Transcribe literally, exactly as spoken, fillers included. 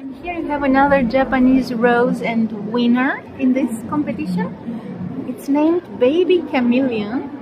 And here you have another Japanese rose and winner in this competition. It's named Baby Chameleon